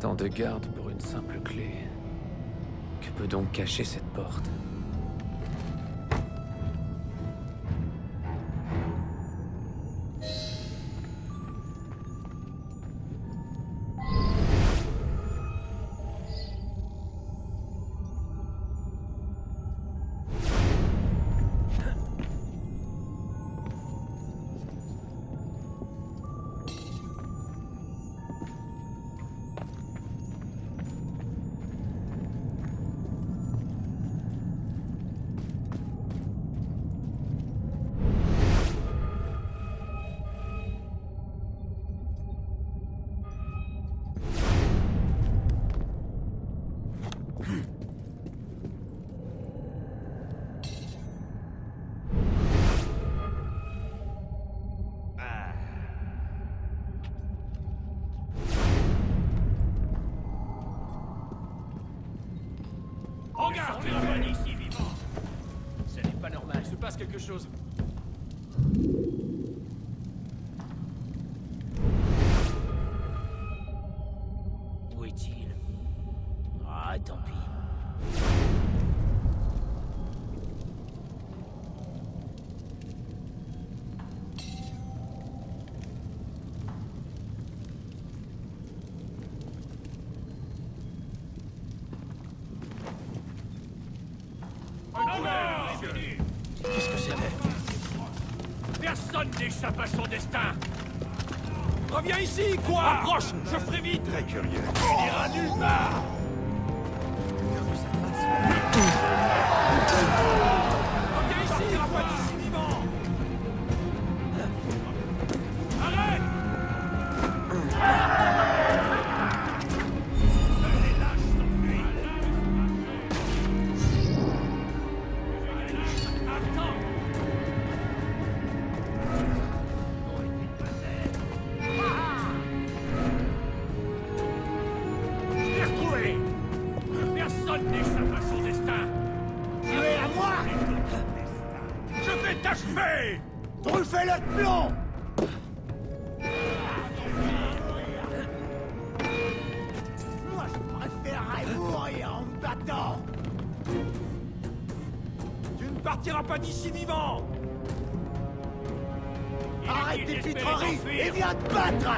Tant de gardes pour une simple clé. Que peut donc cacher cette porte ? Quelque chose. Où est-il? Ah, tant pis. Personne n'échappe à son destin. Reviens ici, quoi. Approche, je ferai vite. Très curieux. Il ira nulle part. Reviens ici, il va d'ici vivant. Arrête. Seuls les lâches s'enfuient. Attends. Fais-le de plomb! Moi, je préférerais mourir en me battant! Tu ne partiras pas d'ici vivant! Arrête tes pitreries et viens te battre!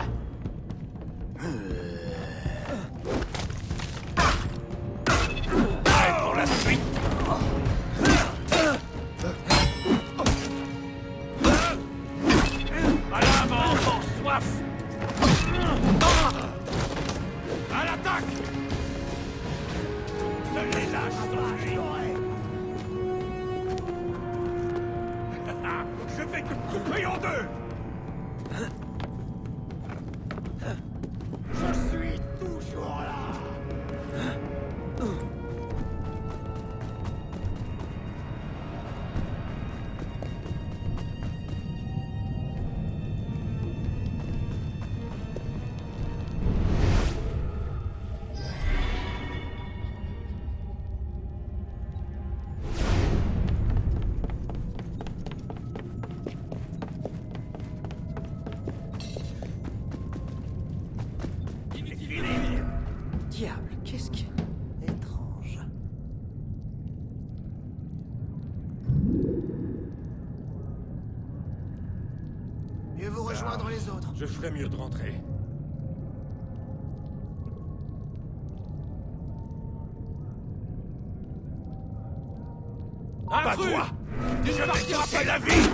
Rejoindre les autres. Je ferais mieux de rentrer. Pas toi. Tu ne partiras pas de la vie.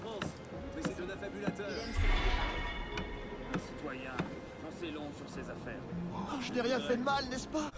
France, mais c'est un affabulateur. Un citoyen, j'en sais long sur ses affaires. Oh, je n'ai rien fait de mal, n'est-ce pas?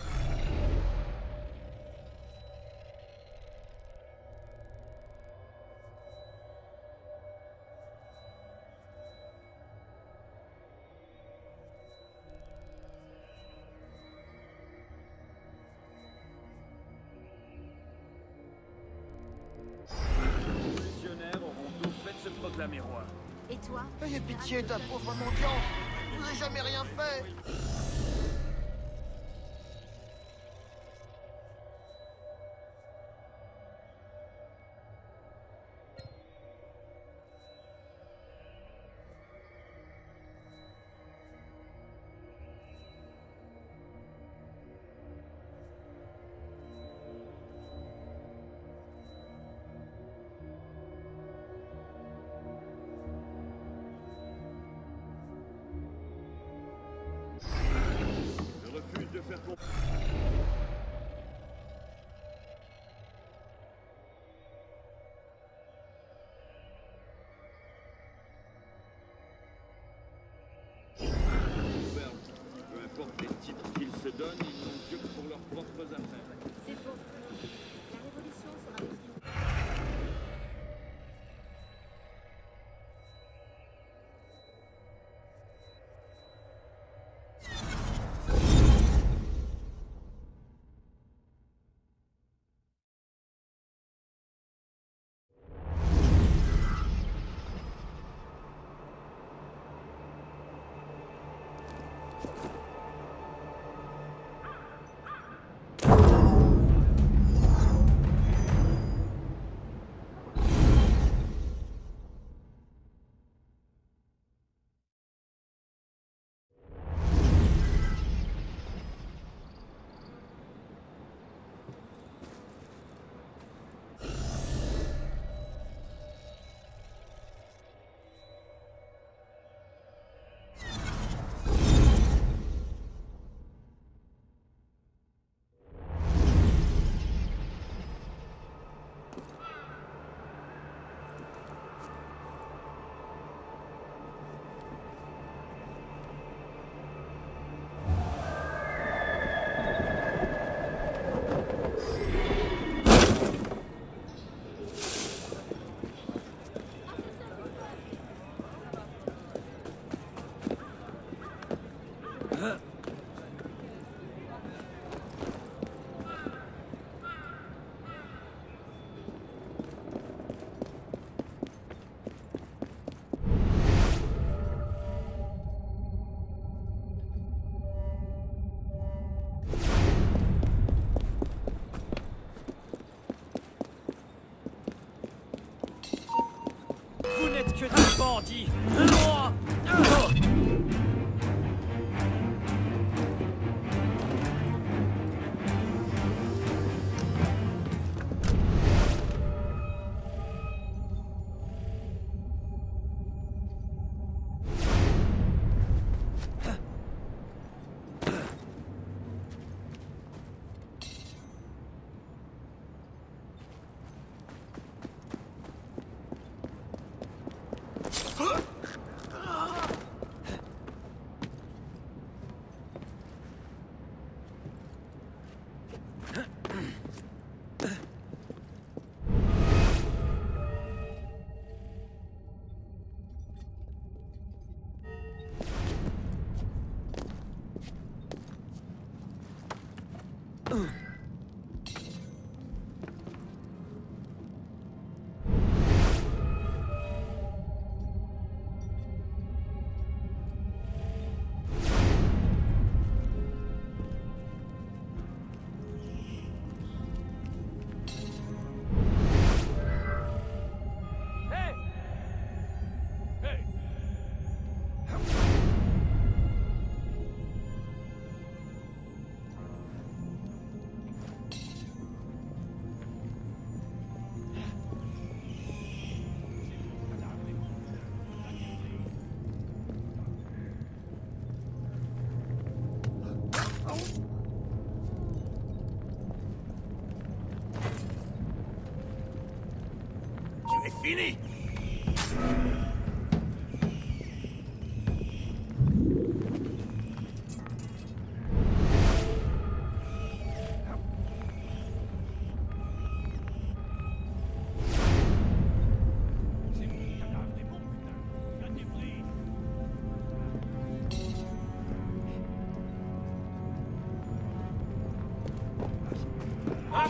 Et toi? Ayez pitié d'un pauvre mendiant! Je vous ai jamais rien fait! Que des bandits, le roi. Fini.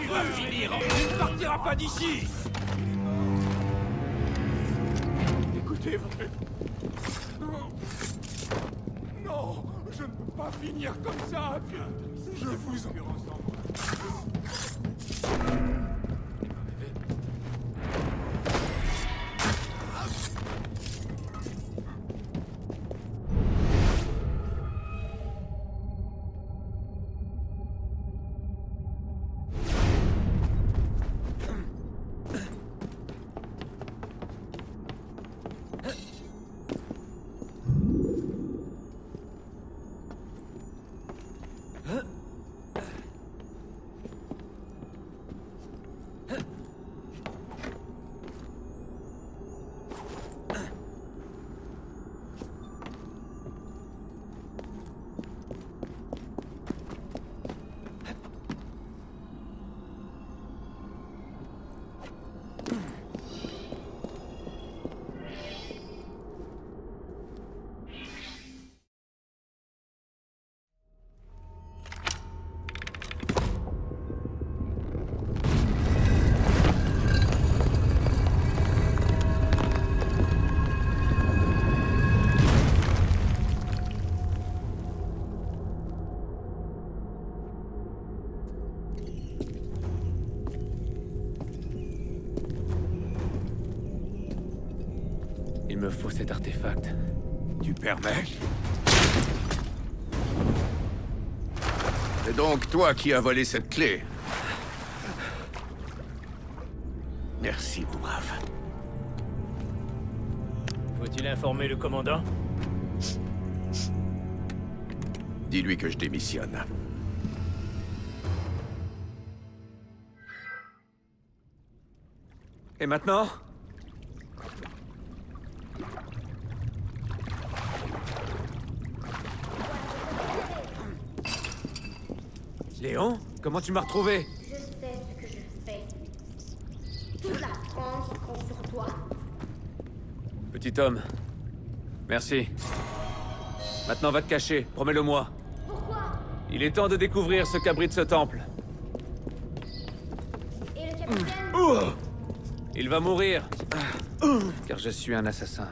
Tu vas finir, tu ne partira pas d'ici. Écoutez-vous. Non, je ne peux pas finir comme ça. Je vous en... Il me faut cet artefact. Tu permets? C'est donc toi qui as volé cette clé. Merci, mon brave. Faut-il informer le commandant? Dis-lui que je démissionne. Et maintenant? Léon, comment tu m'as retrouvé? Je sais ce que je fais. Toute la France compte sur toi. Petit homme, merci. Maintenant va te cacher, promets-le-moi. Pourquoi? Il est temps de découvrir ce qu'abrite ce temple. Et le capitaine? Il va mourir, car je suis un assassin.